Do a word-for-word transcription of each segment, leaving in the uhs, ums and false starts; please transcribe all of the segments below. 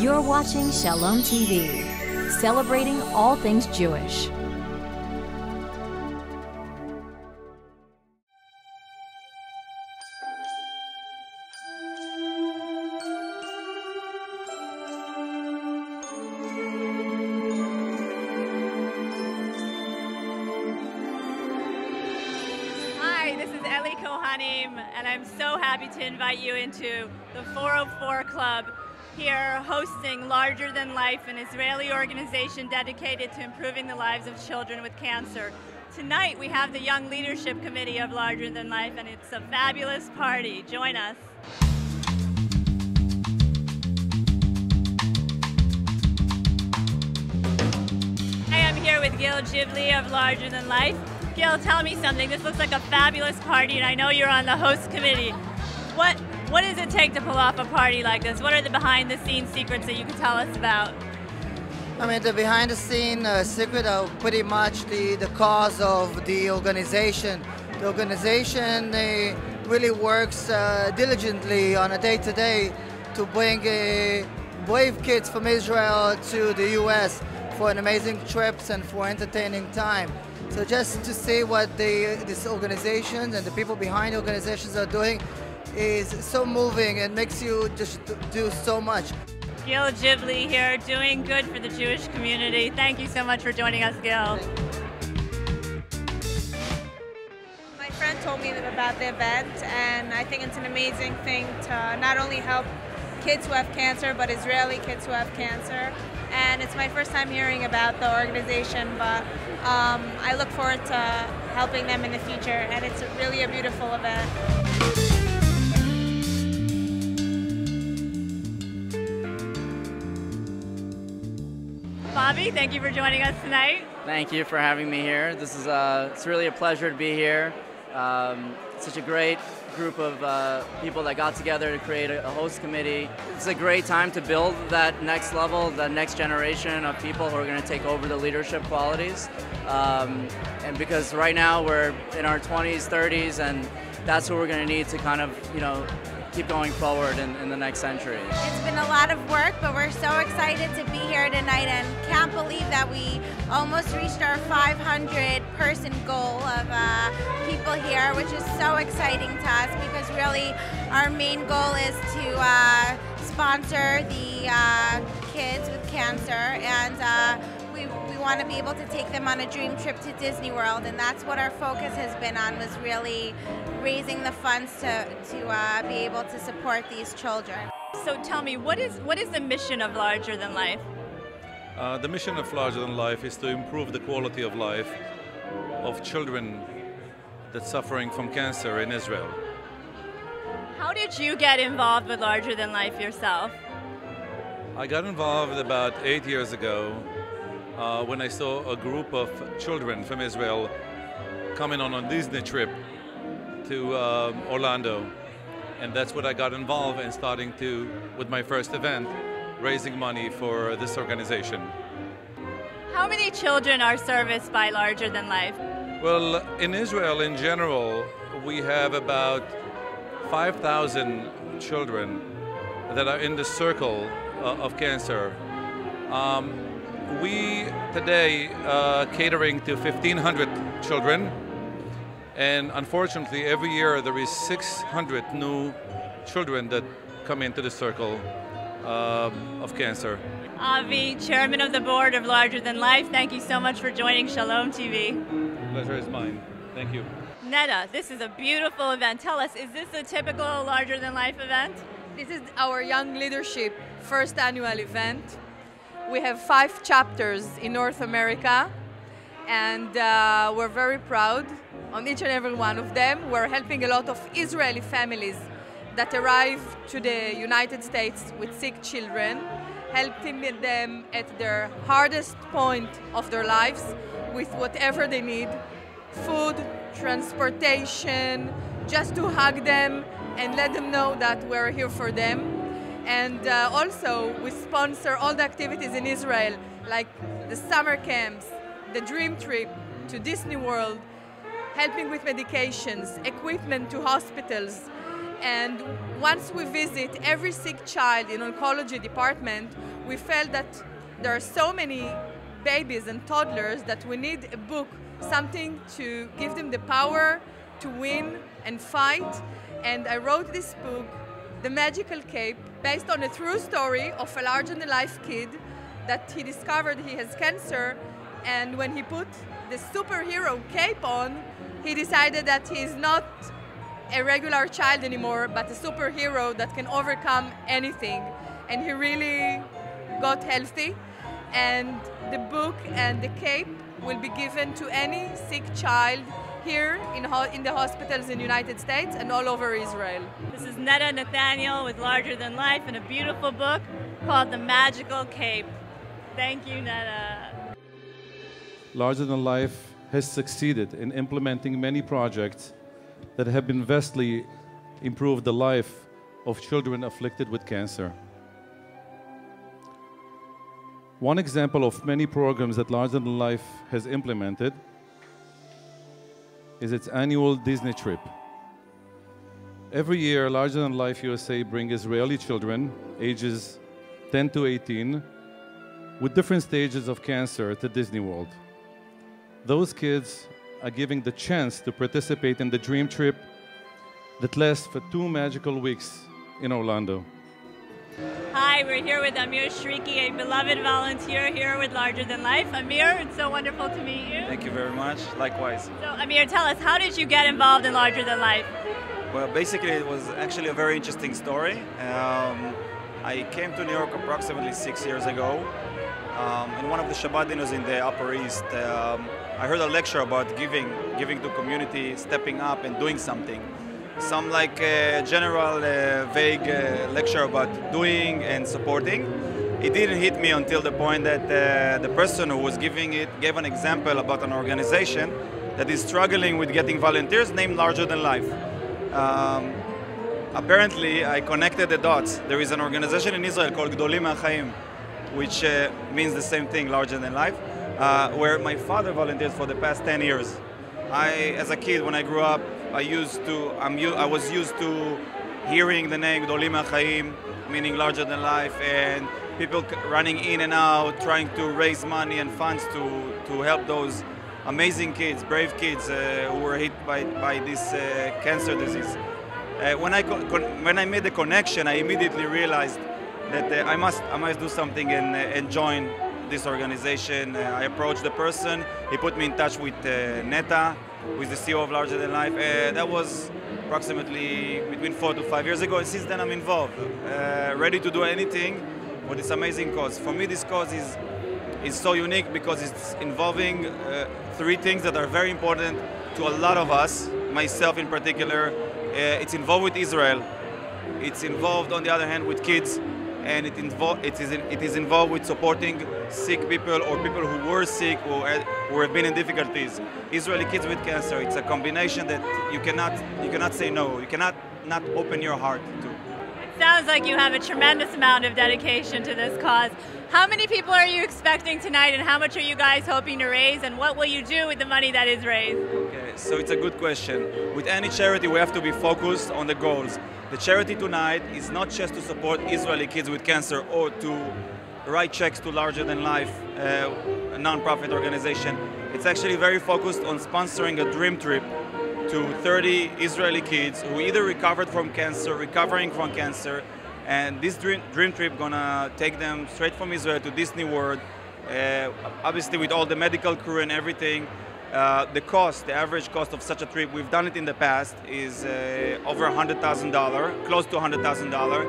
You're watching Shalom T V, celebrating all things Jewish. Hi, this is Ellie Cohanim, and I'm so happy to invite you into the four oh four Club, here hosting Larger Than Life, an Israeli organization dedicated to improving the lives of children with cancer. Tonight we have the Young Leadership Committee of Larger Than Life, and it's a fabulous party. Join us. I am here with Gil Jivley of Larger Than Life. Gil, tell me something. This looks like a fabulous party, and I know you're on the host committee. What What does it take to pull off a party like this? What are the behind-the-scenes secrets that you can tell us about? I mean, the behind-the-scenes uh, secret are pretty much the, the cause of the organization. The organization uh, really works uh, diligently on a day-to-day -to, to bring uh, brave kids from Israel to the U S for an amazing trips and for entertaining time. So just to see what the, this organization and the people behind the organizations are doing is so moving and makes you just do so much. Gil Jivley here, doing good for the Jewish community. Thank you so much for joining us, Gil. My friend told me about the event, and I think it's an amazing thing to not only help kids who have cancer, but Israeli kids who have cancer. And it's my first time hearing about the organization, but um, I look forward to helping them in the future, and it's really a beautiful event. Bobby, thank you for joining us tonight. Thank you for having me here. This is uh, it's really a pleasure to be here. Um, such a great group of uh, people that got together to create a, a host committee. It's a great time to build that next level, the next generation of people who are going to take over the leadership qualities. Um, and because right now we're in our twenties, thirties, and that's who we're going to need to kind of, you know, keep going forward in, in the next century. It's been a lot of work, but we're so excited to be here tonight and can't believe that we almost reached our five hundred person goal of uh, people here, which is so exciting to us because really our main goal is to uh, sponsor the uh, kids with cancer, and uh, we, we want to be able to take them on a dream trip to Disney World, and that's what our focus has been on, was really raising the funds to, to uh, be able to support these children. So tell me, what is, what is the mission of Larger Than Life? Uh, the mission of Larger Than Life is to improve the quality of life of children that's suffering from cancer in Israel. How did you get involved with Larger Than Life yourself? I got involved about eight years ago uh, when I saw a group of children from Israel coming on a Disney trip to uh, Orlando, and that's what I got involved in, starting to, with my first event, raising money for this organization. How many children are serviced by Larger Than Life? Well, in Israel in general, we have about five thousand children that are in the circle uh, of cancer. Um, we today uh, catering to fifteen hundred children. And unfortunately, every year there is six hundred new children that come into the circle um, of cancer. Avi, Chairman of the Board of Larger Than Life, thank you so much for joining Shalom T V. Pleasure is mine. Thank you. Netta, this is a beautiful event. Tell us, is this a typical Larger Than Life event? This is our Young Leadership first annual event. We have five chapters in North America, and uh, we're very proud on each and every one of them. We're helping a lot of Israeli families that arrive to the United States with sick children, helping them at their hardest point of their lives with whatever they need, food, transportation, just to hug them and let them know that we're here for them. And uh, also we sponsor all the activities in Israel, like the summer camps, the dream trip to Disney World, helping with medications, equipment to hospitals, And once we visit every sick child in oncology department, we felt that there are so many babies and toddlers that we need a book, something to give them the power to win and fight. And I wrote this book, The Magical Cape, based on a true story of a larger than life kid that he discovered he has cancer. And when he put the superhero cape on, he decided that he is not a regular child anymore, but a superhero that can overcome anything. And he really got healthy. And the book and the cape will be given to any sick child here in, ho in the hospitals in the United States and all over Israel. This is Netta Nathaniel with Larger Than Life and a beautiful book called The Magical Cape. Thank you, Netta. Larger Than Life has succeeded in implementing many projects that have been vastly improved the life of children afflicted with cancer. One example of many programs that Larger Than Life has implemented is its annual Disney trip. Every year, Larger Than Life U S A brings Israeli children, ages ten to eighteen, with different stages of cancer to Disney World. Those kids are given the chance to participate in the dream trip that lasts for two magical weeks in Orlando. Hi, we're here with Amir Shriki, a beloved volunteer here with Larger Than Life. Amir, it's so wonderful to meet you. Thank you very much. Likewise. So, Amir, tell us, how did you get involved in Larger Than Life? Well, basically, it was actually a very interesting story. Um, I came to New York approximately six years ago. Um, in one of the Shabbat dinners in the Upper East, um, I heard a lecture about giving, giving to community, stepping up and doing something. Some like uh, general uh, vague uh, lecture about doing and supporting. It didn't hit me until the point that uh, the person who was giving it gave an example about an organization that is struggling with getting volunteers named Larger Than Life. Um, apparently, I connected the dots. There is an organization in Israel called Gdolim Ha'chaim, which uh, means the same thing, Larger Than Life, uh, where my father volunteered for the past ten years. I, as a kid, when I grew up, I used to, I'm, I was used to hearing the name Gdolim Ha'chaim, meaning Larger Than Life, and people running in and out, trying to raise money and funds to, to help those amazing kids, brave kids uh, who were hit by, by this uh, cancer disease. Uh, when, I when I made the connection, I immediately realized that uh, I, must, I must do something and, uh, and join this organization. Uh, I approached the person, he put me in touch with uh, Netta, with the C E O of Larger Than Life. Uh, that was approximately between four to five years ago, and since then I'm involved, uh, ready to do anything for this amazing cause. For me, this cause is, is so unique because it's involving uh, three things that are very important to a lot of us, myself in particular. Uh, it's involved with Israel, it's involved on the other hand with kids, and it, invo it, is, it is involved with supporting sick people or people who were sick or who have been in difficulties. Israeli kids with cancer, it's a combination that you cannot, you cannot say no, you cannot not open your heart to. It sounds like you have a tremendous amount of dedication to this cause. How many people are you expecting tonight, and how much are you guys hoping to raise, and what will you do with the money that is raised? Okay, so it's a good question. With any charity, we have to be focused on the goals. The charity tonight is not just to support Israeli kids with cancer or to write checks to Larger Than Life, uh, a non-profit organization. It's actually very focused on sponsoring a dream trip to thirty Israeli kids who either recovered from cancer, recovering from cancer, and this dream, dream trip gonna take them straight from Israel to Disney World, uh, obviously with all the medical crew and everything. Uh, the cost, the average cost of such a trip, we've done it in the past, is uh, over one hundred thousand dollars, close to one hundred thousand dollars.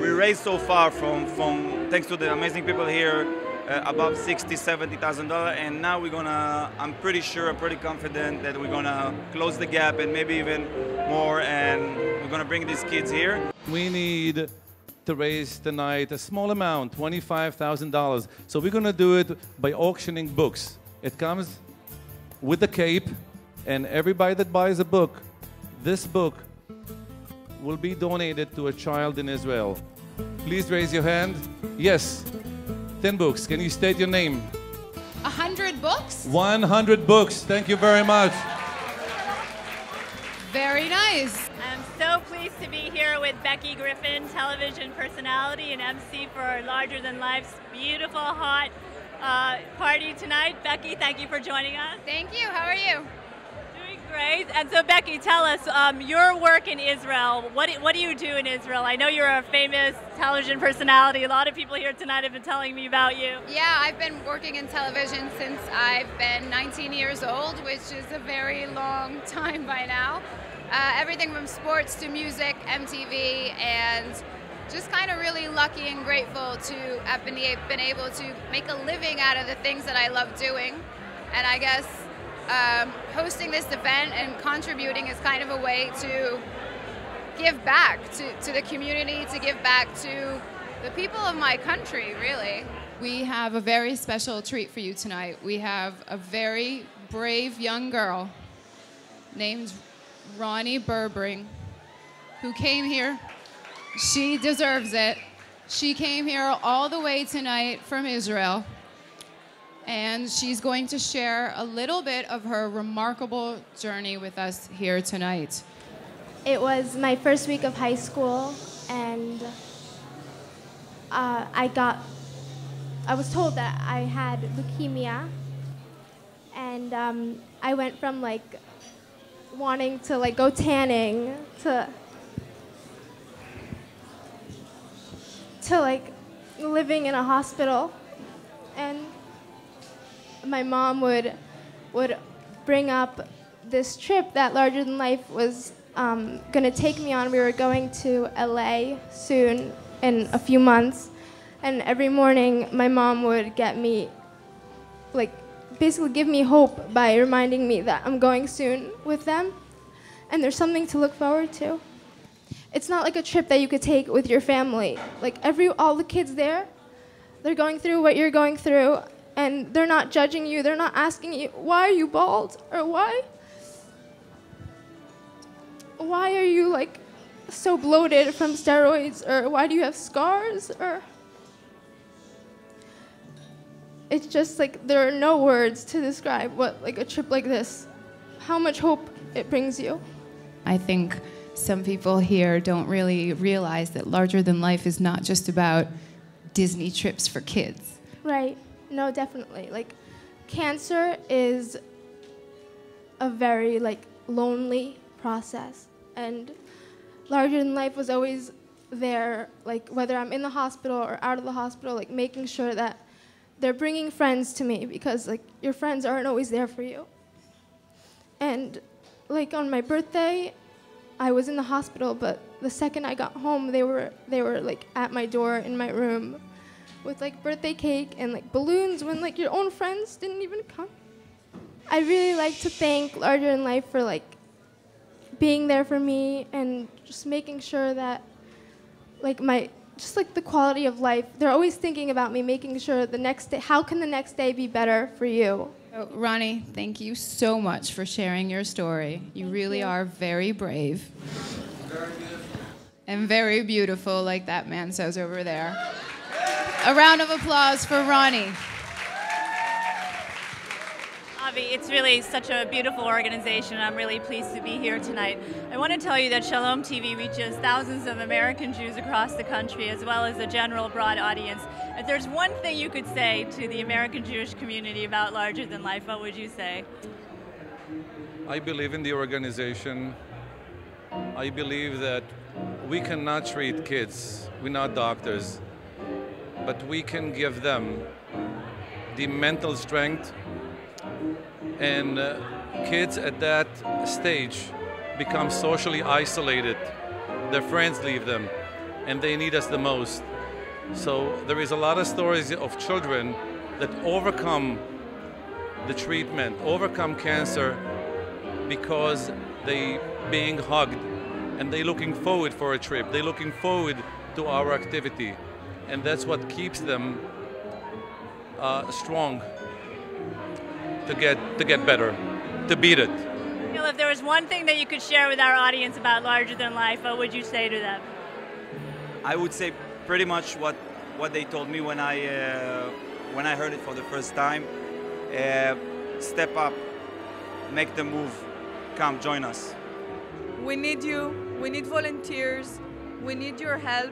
We raised so far from, from thanks to the amazing people here, uh, above sixty thousand, seventy thousand dollars, and now we're gonna, I'm pretty sure, I'm pretty confident that we're gonna close the gap and maybe even more, and we're gonna bring these kids here. We need to raise tonight a small amount, twenty-five thousand dollars. So we're gonna do it by auctioning books. It comes with the cape, and everybody that buys a book, this book will be donated to a child in Israel. Please raise your hand. Yes, ten books. Can you state your name? one hundred books? one hundred books. Thank you very much. Very nice. I'm so pleased pleased to be here with Becky Griffin, television personality and M C for Larger Than Life's beautiful, hot uh, party tonight. Becky, thank you for joining us. Thank you. How are you? Doing great. And so, Becky, tell us um, your work in Israel. What do, what do you do in Israel? I know you're a famous television personality. A lot of people here tonight have been telling me about you. Yeah, I've been working in television since I've been nineteen years old, which is a very long time by now. Uh, everything from sports to music, M T V, and just kind of really lucky and grateful to have been, been able to make a living out of the things that I love doing. And I guess um, hosting this event and contributing is kind of a way to give back to, to the community, to give back to the people of my country, really. We have a very special treat for you tonight. We have a very brave young girl named Ronnie Berbring, who came here. She deserves it. She came here all the way tonight from Israel, and she's going to share a little bit of her remarkable journey with us here tonight. It was my first week of high school, and uh, I got, I was told that I had leukemia, and um, I went from like wanting to like go tanning to to like living in a hospital, and my mom would would bring up this trip that Larger Than Life was um, gonna take me on. We were going to L A soon in a few months, and every morning my mom would get me like basically give me hope by reminding me that I'm going soon with them, and there's something to look forward to. It's not like a trip that you could take with your family. Like every, all the kids there, they're going through what you're going through, and they're not judging you, they're not asking you, why are you bald, or why? Why are you like so bloated from steroids, or why do you have scars, or? It's just like there are no words to describe what like a trip like this, how much hope it brings you. I think some people here don't really realize that Larger Than Life is not just about Disney trips for kids. Right. No, definitely. Like cancer is a very like lonely process, and Larger Than Life was always there, like whether I'm in the hospital or out of the hospital, like making sure that they're bringing friends to me, because like your friends aren't always there for you. And like on my birthday, I was in the hospital, but the second I got home, they were they were like at my door in my room with like birthday cake and like balloons, when like your own friends didn't even come. I really like to thank Larger Than Life for like being there for me, and just making sure that like my just like the quality of life. They're always thinking about me, making sure the next day, how can the next day be better for you? So, Ronnie, thank you so much for sharing your story. You thank really you. Are very brave. Very beautiful. And very beautiful, like that man says over there. A round of applause for Ronnie. It's really such a beautiful organization, and I'm really pleased to be here tonight. I want to tell you that Shalom T V reaches thousands of American Jews across the country, as well as a general broad audience. If there's one thing you could say to the American Jewish community about Larger Than Life, what would you say? I believe in the organization. I believe that we cannot treat kids. We're not doctors. But we can give them the mental strength. And uh, kids at that stage become socially isolated. Their friends leave them, and they need us the most. So there is a lot of stories of children that overcome the treatment, overcome cancer, because they being hugged, and they looking forward for a trip. They looking forward to our activity. And that's what keeps them uh, strong. To get, to get better, to beat it. Gil, if there was one thing that you could share with our audience about Larger Than Life, what would you say to them? I would say pretty much what, what they told me when I, uh, when I heard it for the first time. Uh, step up, make the move, come join us. We need you, We need volunteers. We need your help.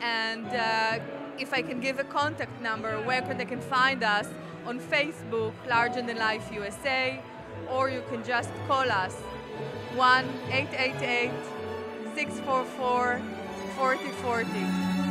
And uh, if I can give a contact number where they can find us on Facebook, Larger Than Life U S A, or you can just call us one eight eight eight, six four four, four zero four zero.